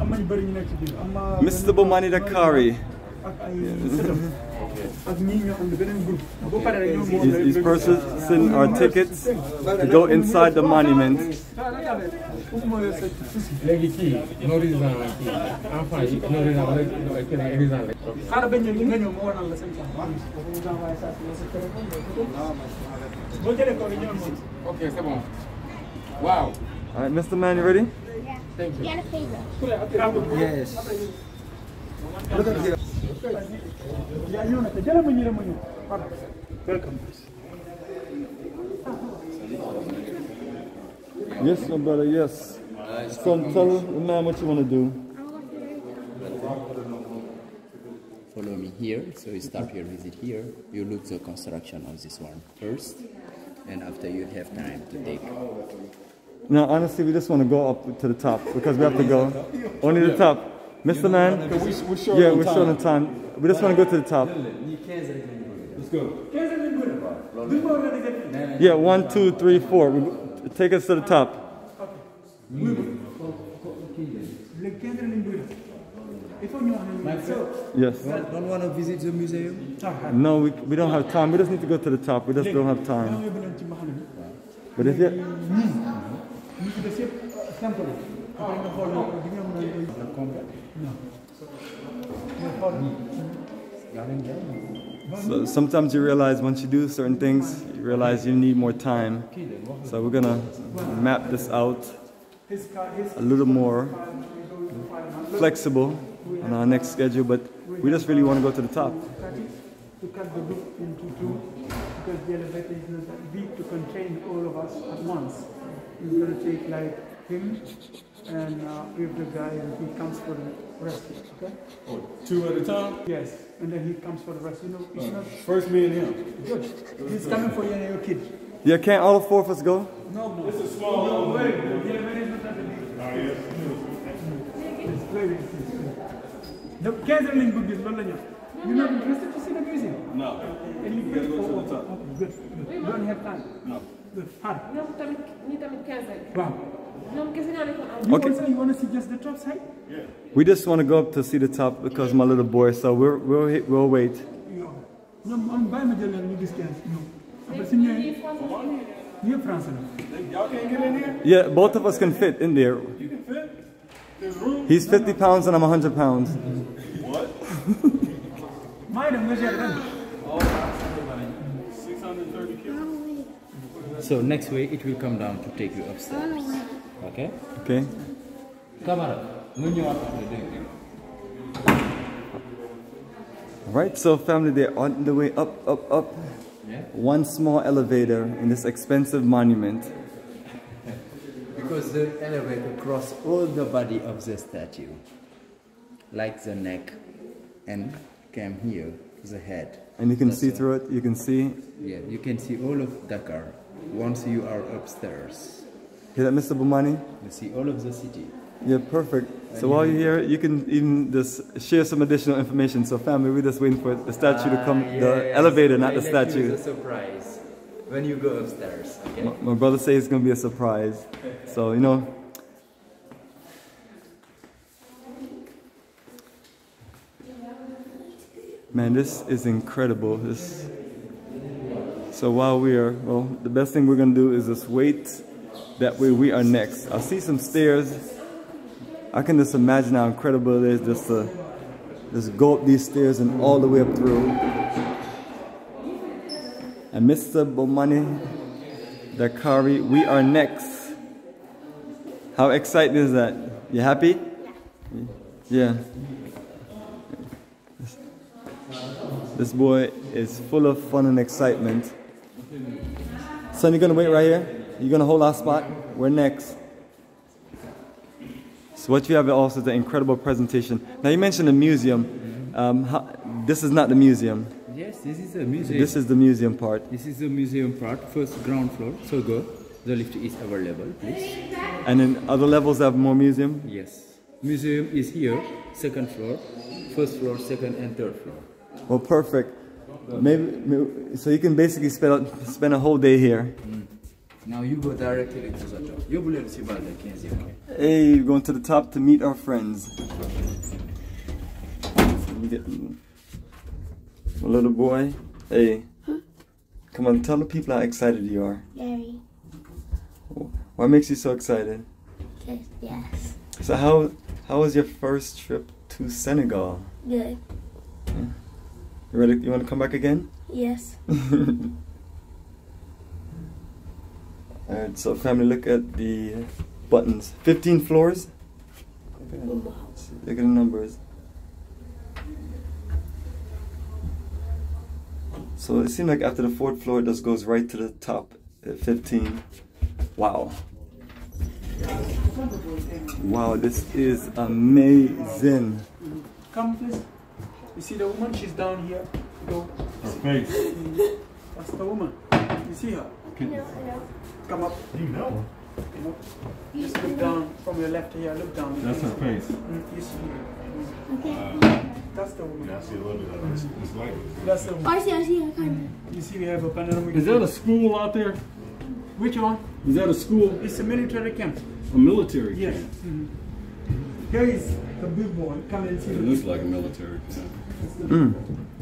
Mr. Bomani Dakari. These purses are tickets to go inside the monument. Wow. All right, Mr. Man, you ready? Yeah. Thank you. Yes. Look at here. Welcome. Yes, my brother, yes. So tell the man what you want to do. Follow me here. So you stop your visit here. You look the construction of this one first. And after you have time to take. No, honestly, we just want to go up to the top because we have to go. Only the top. Mr. Man, we're short on time. We just want to go to the top. Let's go. Yeah, 1, 2, 3, 4. Take us to the top. Yes. Don't want to visit the museum? No, we don't have time. We just need to go to the top. We just don't have time. But if you... So sometimes you realize once you do certain things, you realize you need more time. So we're gonna map this out a little more flexible on our next schedule, but we just really want to go to the top. To cut the book into two, because the elevator is not big to contain all of us at once. It's going to take like him and with the guy, and he comes for the rest. Okay? Oh, two at a time? Yes, and then he comes for the rest. You know, it's not... First me and him. Good. He's coming for you and your kid. Yeah, can't all four of us go? No, it's a small... No, wait. The elevator is not that big. Oh, yes. It's very big. The canceling book is not... You're not interested to see the museum? No. And you pay for the top. Okay, good. You don't have time? No. Good. Hard. Wow. Okay. You want to see just the top side? Yeah. We just want to go up to see the top because my little boy, so we'll wait. No, I'm by Magellan, you distance. No. You're France. Y'all can't get in here? Yeah, both of us can fit in there. You can fit? There's room. He's 50 pounds and I'm 100 pounds. What? So next week it will come down to take you upstairs. Okay? Okay. Alright, so family, they're on the way up, up, up. Yeah. One small elevator in this expensive monument. Because the elevator crosses all the body of the statue. Like the neck and came here, the head. And you can see through it, you can see? Yeah, you can see all of Dakar once you are upstairs. Hear that, Mr. Bomani? You see all of the city. Yeah, perfect. So while you're here, you can even just share some additional information. So family, we're just waiting for the statue to come, yeah, the elevator, not the statue. It's a surprise when you go upstairs. Okay? My brother says it's going to be a surprise. So, you know. Man, this is incredible. So while we are, well, the best thing we're going to do is just wait. That way we are next. I see some stairs. I can just imagine how incredible it is just to just go up these stairs and all the way up through. And Mr. Bomani Dakari, we are next. How exciting is that? You happy? Yeah. This boy is full of fun and excitement. Son, you're gonna wait right here? You're gonna hold our spot? We're next. So what you have also is an incredible presentation. Now you mentioned the museum. This is not the museum. Yes, this is the museum. This is the museum part. This is the museum part, first ground floor, so go. The lift is available, please. And then other levels have more museum? Yes. Museum is here, second floor, first floor, second and third floor. Well, perfect. Maybe so you can basically spend a whole day here. Now you go directly to the top. Hey, you're going to the top to meet our friends. My little boy, hey. Huh? Come on, tell the people how excited you are. Very. What makes you so excited? Yes. So how was your first trip to Senegal? Good. Yeah. You ready? You want to come back again? Yes. Alright, so family, look at the buttons. 15 floors. Look at the numbers. So it seemed like after the 4th floor, it just goes right to the top at 15. Wow. Wow, this is amazing. Come, please. You see the woman? She's down here. Go. Her face. That's the woman. You see her? Okay. No, no. Come up. You know. You know. Just look down from your left here. Look down. That's her face. You see her. Okay. That's the woman. Yeah, I see a little bit of it. It's like it. That's the woman. Oh, I see her. You see, we have a panoramic. Is that a school out there? Which one? Is that a school? It's a military camp. A military camp? Yes. Mm-hmm. Here is the big boy. Come and see. It looks like a military camp.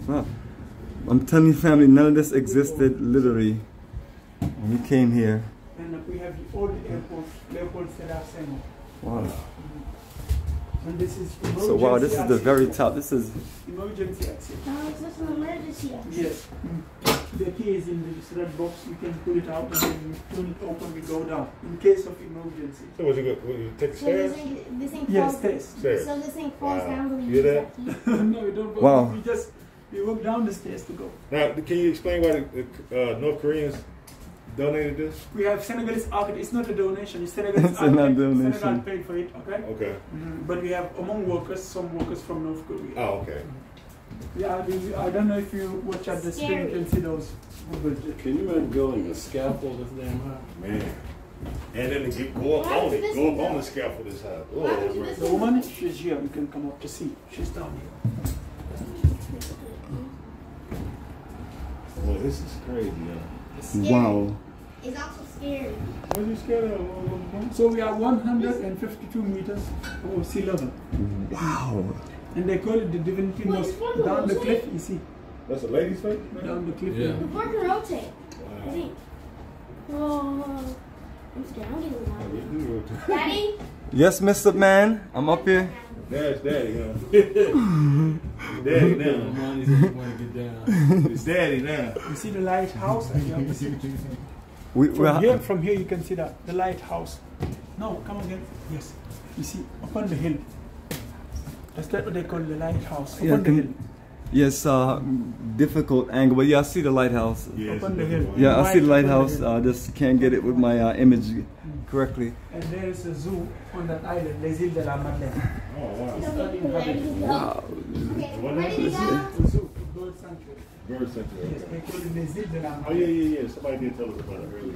Wow. I'm telling you, family, none of this existed literally when we came here. And we have the old airport, Leopold Sedar Senghor. Wow. Mm-hmm. And this is so wow, this is the very top. This is emergency access. Oh, is this an emergency access? Yes. Mm-hmm. The key is in this red box. You can pull it out and then you turn it open. We go down in case of emergency. So what you take stairs? Yes, stairs. So this thing falls down when you hear that? No, we don't. Wow. We walk down the stairs to go. Now, can you explain why the North Koreans donated this? We have Senegalese architect. It's not a donation. It's Senegalese architect. Senegal paid for it, okay? Okay. Mm-hmm. But we have among workers, some workers from North Korea. Oh, okay. Yeah, I don't know if you watch at the screen, you can see those. But can you imagine building a scaffold of them? Man. And then to go up on it, go up on the scaffold this high. Oh, the woman, she's here. You can come up to see. She's down here. Well, this is crazy, yeah. Wow. It's also scary. What are you scared of? So we are 152 meters above sea level. Wow. And they call it the Divinity Mosque. Down the cliff, you see. That's a lady's face? Down the cliff. Yeah. The park can rotate. Wow. Whoa. I'm scared. Daddy? Yes, Mr. Man. I'm up here. Dad's daddy, huh? Daddy now. It's daddy now. You see the lighthouse? From here you can see that. The lighthouse. No, come again. Yes. You see, up on the hill. That's what they call the lighthouse. Up on the hill. Yes, difficult angle, but yeah, I see the lighthouse. Yes, up on the hill. Yeah, I see the lighthouse. I just can't get it with my image correctly. And there is a zoo on that island, Les Îles de la Madeleine. Oh, wow. Wow. Where did you go? It's a zoo, a bird sanctuary. Bird sanctuary. Yes, they call it Les Îles de la Mande. Oh, yeah. Somebody did tell us about it earlier.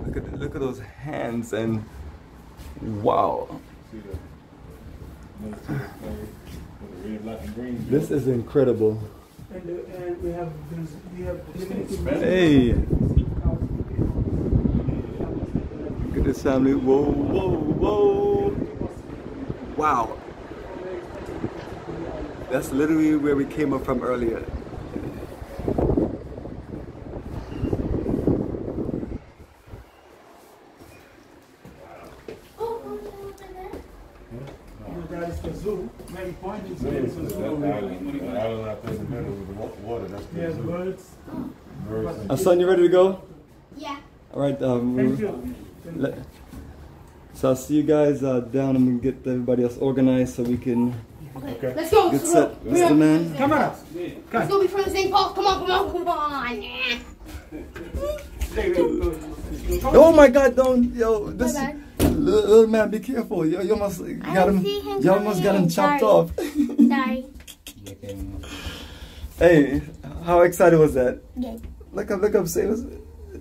Wow. Look at those hands and wow. See that? This is incredible. And we have hey, look at this family. Whoa. Wow. That's literally where we came up from earlier. Son, you ready to go? Yeah. All right. Thank you. So I'll see you guys down, and we can get everybody else organized so we can. Okay. Let's go. Get set. Mr. Man. Come on. Let's go before the thing falls. Come on. Yeah. Oh my God! Don't, yo. This little man, be careful. Yo, you almost got him. You almost got him chopped off. Sorry. Hey, how excited was that? Good. Look up, say it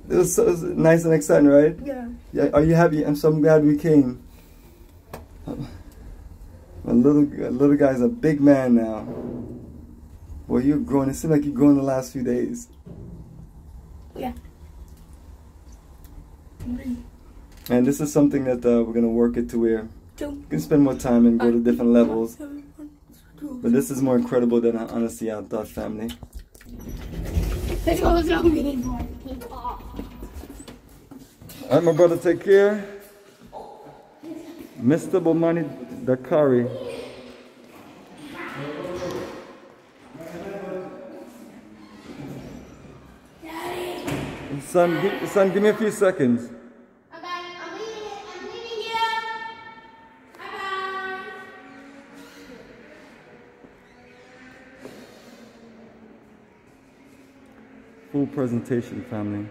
was nice and exciting, right? Yeah. Yeah. Are you happy? I'm so glad we came. My little guy's a big man now. Boy, you're growing. It seems like you're growing the last few days. Yeah. And this is something that we're going to work it to where you can spend more time and go to different levels. But this is more incredible than honestly I thought, family. Let's go, let's go. Alright, my brother, take care. Mr. Bomani Dakari. Son, give me a few seconds. Presentation, family.